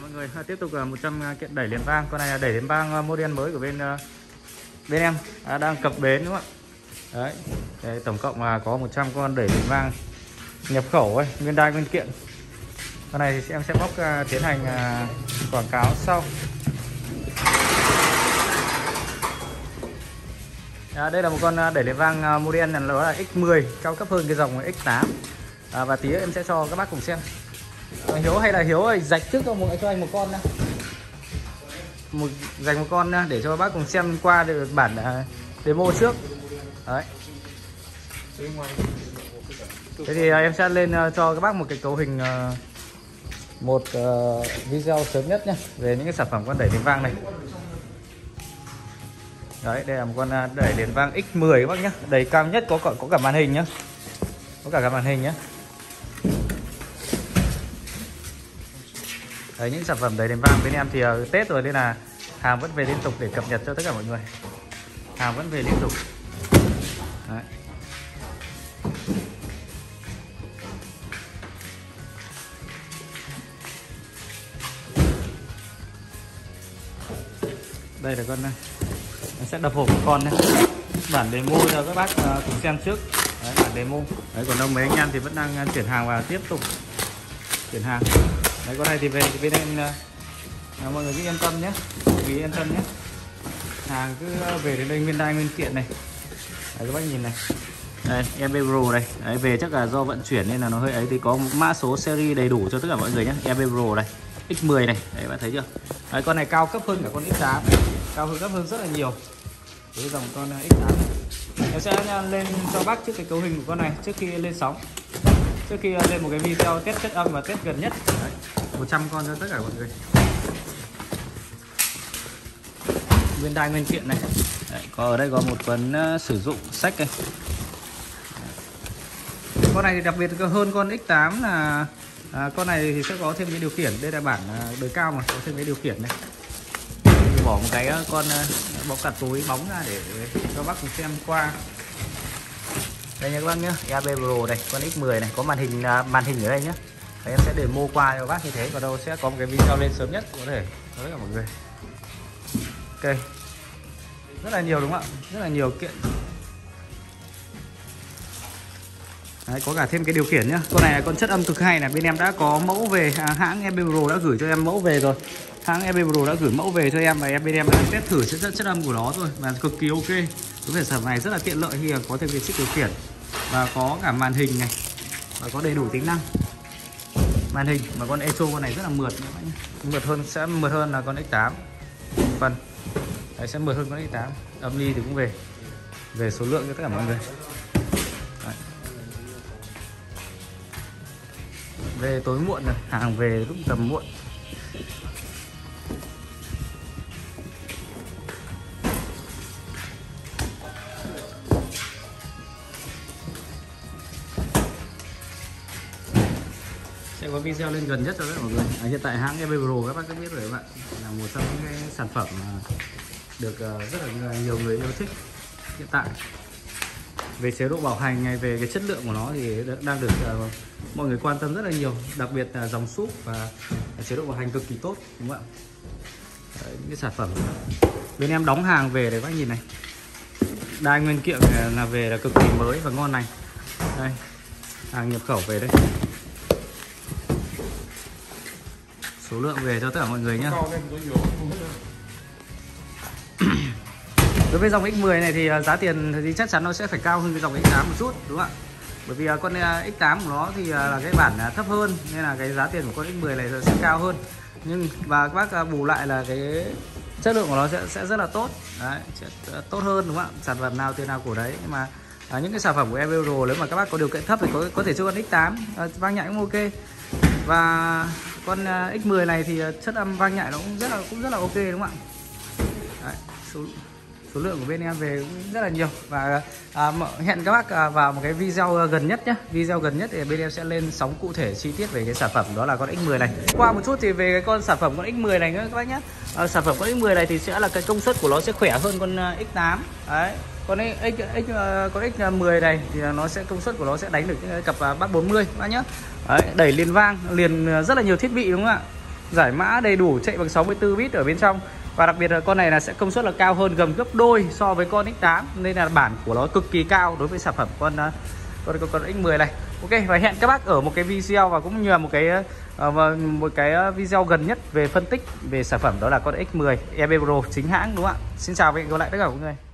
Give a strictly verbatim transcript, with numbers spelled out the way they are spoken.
mọi người. Tiếp tục là một trăm kiện đẩy liền vang. Con này là đẩy liền vang model mới của bên bên em à, đang cập bến đúng không ạ? Đấy. Đấy, tổng cộng là có một trăm con đẩy liền vang nhập khẩu ấy, nguyên đai nguyên kiện. Con này thì em sẽ bóc uh, tiến hành uh, quảng cáo sau. À, đây là một con đẩy liền vang uh, model là nó là X mười, cao cấp hơn cái dòng X tám. À, và tí em sẽ cho các bác cùng xem. À, Hiếu hay là Hiếu ơi, rạch trước không, cho anh một con nữa. Một dành một con nữa, để cho các bác cùng xem qua được bản uh, demo trước. Đấy. Thế thì em sẽ lên cho các bác một cái cấu hình, một video sớm nhất nhé, về những cái sản phẩm con đẩy liền vang này. Đấy, đây là một con đẩy liền vang X mười các bác nhé, đẩy cao nhất, có có cả màn hình nhé, có cả cả màn hình nhé. Đấy, những sản phẩm đẩy liền vang bên em thì Tết rồi nên là hàng vẫn về liên tục để cập nhật cho tất cả mọi người. Hàng vẫn về liên tục. Đấy. Đây là con này. Em sẽ đập hộp của con này. Bản demo cho các bác cùng xem trước. Đấy, bản demo. Đấy, còn đông mấy anh em thì vẫn đang chuyển hàng và tiếp tục chuyển hàng. Đấy, con này thì về bên em à, mọi người cứ yên tâm nhé, cứ yên tâm nhé. Hàng cứ về đến đây nguyên đai nguyên kiện này. Đấy, các bác nhìn này. Đây, e bê Pro đây. Đấy, về chắc là do vận chuyển nên là nó hơi ấy, thì có mã số series đầy đủ cho tất cả mọi người nhé. e bê Pro này, X mười này, đấy bạn thấy chưa? Đấy, con này cao cấp hơn cả con X tám, cao hơn cấp hơn rất là nhiều. Với dòng con X tám, em sẽ lên cho bác trước cái cấu hình của con này trước khi lên sóng, trước khi lên một cái video test chất âm và test gần nhất. Đấy, một trăm con cho tất cả mọi người. Nguyên đai nguyên kiện này. Đấy, có ở đây có một cuốn uh, sử dụng sách đây. Con này thì đặc biệt hơn con X tám là à, con này thì sẽ có thêm cái điều khiển. Đây là bản đời cao mà, có thêm cái điều khiển này. Mình bỏ một cái con bóng cả túi bóng ra để cho bác cùng xem qua. Đây nha các bác nhá, e bê Pro này, con X mười này, có màn hình màn hình ở đây nhá. Đấy, em sẽ demo qua cho bác như thế, và đâu sẽ có một cái video lên sớm nhất có thể cho tất cả mọi người. Ok. Rất là nhiều đúng không ạ? Rất là nhiều kiện. Đấy, có cả thêm cái điều khiển nhá. Con này là con chất âm cực hay này. Bên em đã có mẫu về, hãng e bê Pro đã gửi cho em mẫu về rồi. Hãng e bê Pro đã gửi mẫu về cho em, và em bên em đã test thử chất, chất, chất âm của nó rồi, và cực kỳ ok. Cái sản phẩm này rất là tiện lợi khi có thêm cái chip điều khiển, và có cả màn hình này, và có đầy đủ tính năng màn hình. Và con e tê rờ ô con này rất là mượt, mượt hơn, sẽ mượt hơn là con X tám phần. Đấy, sẽ mượt hơn con X tám. Âm ly thì cũng về về số lượng cho tất cả mọi người. Về tối muộn rồi, hàng về lúc tầm muộn. Sẽ có video lên gần nhất cho các mọi người. À, hiện tại hãng e bê Pro các bác cũng biết rồi các bạn, là một trong những cái sản phẩm được rất là nhiều người yêu thích hiện tại. Về chế độ bảo hành này, về cái chất lượng của nó thì đang được uh, mọi người quan tâm rất là nhiều, đặc biệt là dòng súp và chế độ bảo hành cực kỳ tốt đúng không ạ? Đấy, những cái sản phẩm bên em đóng hàng về để các nhìn này, đai nguyên kiện là về là cực kỳ mới và ngon này. Đây, hàng nhập khẩu về đây, số lượng về cho tất cả mọi người nhá. Đối với dòng X mười này thì giá tiền thì chắc chắn nó sẽ phải cao hơn cái dòng X tám một chút đúng không ạ? Bởi vì con X tám của nó thì là cái bản thấp hơn, nên là cái giá tiền của con X mười này sẽ cao hơn. Nhưng và các bác bù lại là cái chất lượng của nó sẽ, sẽ rất là tốt. Đấy, tốt hơn đúng không ạ? Sản phẩm nào tiền nào của đấy. Nhưng mà à, những cái sản phẩm của e bê Pro nếu mà các bác có điều kiện thấp thì có, có thể cho con X tám à, vang nhạy cũng ok. Và con X mười này thì chất âm vang nhạy nó cũng rất là, cũng rất là ok đúng không ạ? Đấy, số... Số lượng của bên em về cũng rất là nhiều. Và à, hẹn các bác vào một cái video gần nhất nhé. Video gần nhất thì bên em sẽ lên sóng cụ thể chi tiết về cái sản phẩm đó là con X mười này. Qua một chút thì về cái con sản phẩm con X mười này nữa các bác nhé. à, Sản phẩm con X mười này thì sẽ là cái công suất của nó sẽ khỏe hơn con X tám. Đấy, con X, X, con X mười này thì nó sẽ công suất của nó sẽ đánh được những cặp bát bốn mươi các bác nhé. Đấy, đẩy liền vang, liền rất là nhiều thiết bị đúng không ạ? giải mã đầy đủ, chạy bằng sáu mươi tư bit ở bên trong. Và đặc biệt là con này là sẽ công suất là cao hơn gần gấp đôi so với con X tám, nên là bản của nó cực kỳ cao đối với sản phẩm con con, con, con X mười này. Ok, và hẹn các bác ở một cái video và cũng như là một cái một cái video gần nhất về phân tích về sản phẩm, đó là con X mười E B Pro chính hãng, đúng không ạ? Xin chào và hẹn gặp lại tất cả mọi người.